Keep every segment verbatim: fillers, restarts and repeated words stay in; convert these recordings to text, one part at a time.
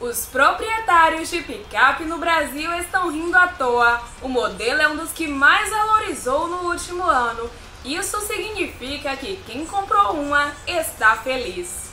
Os proprietários de picape no Brasil estão rindo à toa. O modelo é um dos que mais valorizou no último ano. Isso significa que quem comprou uma está feliz.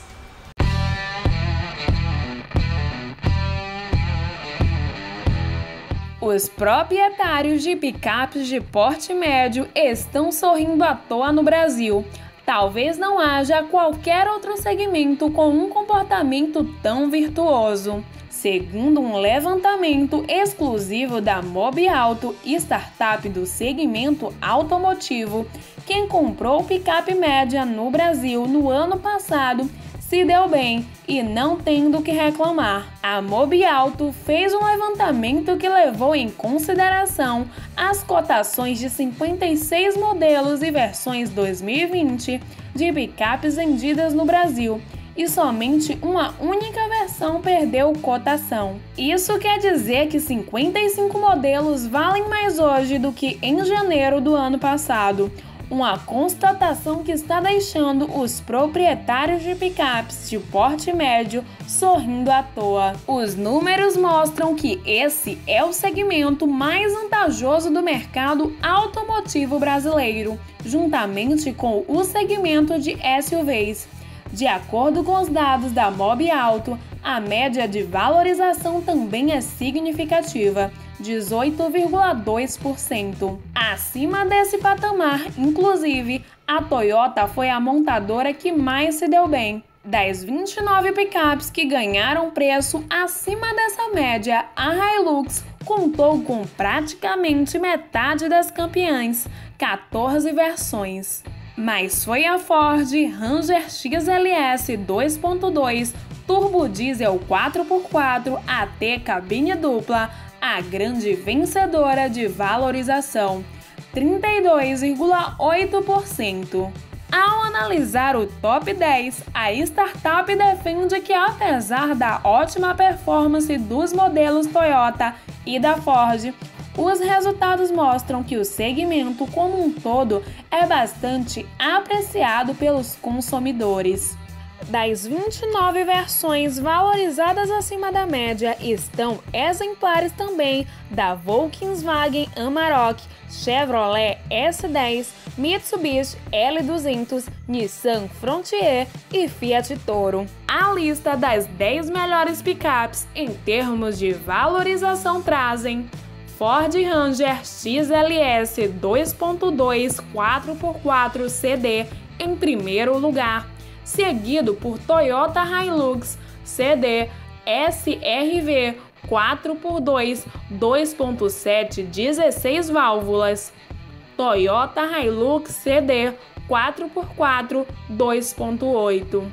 Os proprietários de picapes de porte médio estão sorrindo à toa no Brasil. Talvez não haja qualquer outro segmento com um comportamento tão virtuoso. Segundo um levantamento exclusivo da Mobi Auto, startup do segmento automotivo, quem comprou picape média no Brasil no ano passado se deu bem e não tem do que reclamar. A Mobi Auto fez um levantamento que levou em consideração as cotações de cinquenta e seis modelos e versões dois mil e vinte de picapes vendidas no Brasil, e somente uma única versão perdeu cotação. Isso quer dizer que cinquenta e cinco modelos valem mais hoje do que em janeiro do ano passado. Uma constatação que está deixando os proprietários de picapes de porte médio sorrindo à toa. Os números mostram que esse é o segmento mais vantajoso do mercado automotivo brasileiro, juntamente com o segmento de S U Vs. De acordo com os dados da Mobi Auto, a média de valorização também é significativa, dezoito vírgula dois por cento. Acima desse patamar, inclusive, a Toyota foi a montadora que mais se deu bem. Das vinte e nove picapes que ganharam preço acima dessa média, a Hilux contou com praticamente metade das campeãs, quatorze versões. Mas foi a Ford Ranger X L S dois ponto dois, turbo diesel quatro por quatro, A T cabine dupla, a grande vencedora de valorização, trinta e dois vírgula oito por cento. Ao analisar o top dez, a startup defende que, apesar da ótima performance dos modelos Toyota e da Ford, os resultados mostram que o segmento como um todo é bastante apreciado pelos consumidores. Das vinte e nove versões valorizadas acima da média, estão exemplares também da Volkswagen Amarok, Chevrolet S dez, Mitsubishi L duzentos, Nissan Frontier e Fiat Toro. A lista das dez melhores picapes em termos de valorização trazem: Ford Ranger X L S dois ponto dois quatro por quatro C D em primeiro lugar, seguido por Toyota Hilux C D S R V quatro por dois dois ponto sete dezesseis válvulas, Toyota Hilux C D quatro por quatro dois ponto oito,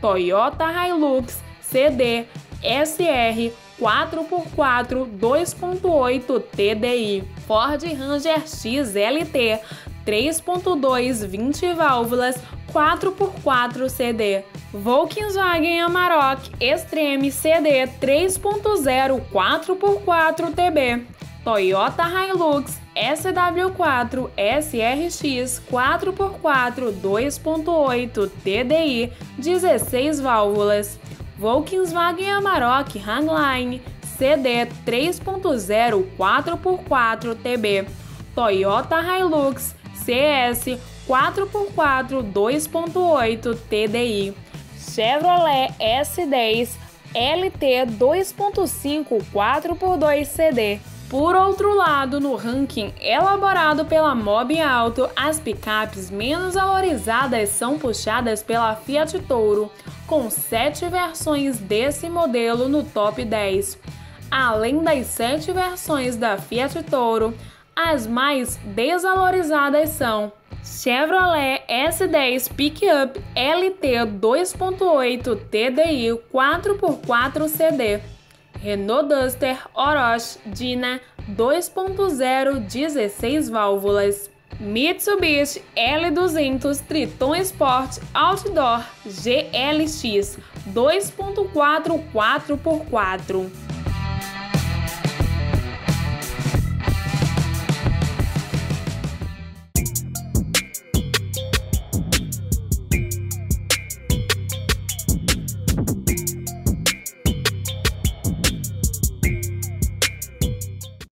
Toyota Hilux C D S R quatro por quatro dois ponto oito T D I, Ford Ranger X L T três ponto dois vinte válvulas quatro por quatro C D, Volkswagen Amarok Extreme C D três ponto zero quatro por quatro T B, Toyota Hilux S W quatro S R X quatro por quatro dois ponto oito T D I dezesseis válvulas, Volkswagen Amarok Hangline C D três ponto zero quatro por quatro T B, Toyota Hilux C S quatro por quatro dois ponto oito T D I, Chevrolet S dez L T dois ponto cinco quatro por dois C D. Por outro lado, no ranking elaborado pela Mobi Auto, as picapes menos valorizadas são puxadas pela Fiat Toro, com sete versões desse modelo no top dez. Além das sete versões da Fiat Toro, as mais desvalorizadas são Chevrolet S dez Pickup L T dois ponto oito T D I quatro por quatro C D, Renault Duster Oroch Dina dois ponto zero dezesseis válvulas, Mitsubishi L duzentos Triton Sport Outdoor G L X dois ponto quatro quatro por quatro.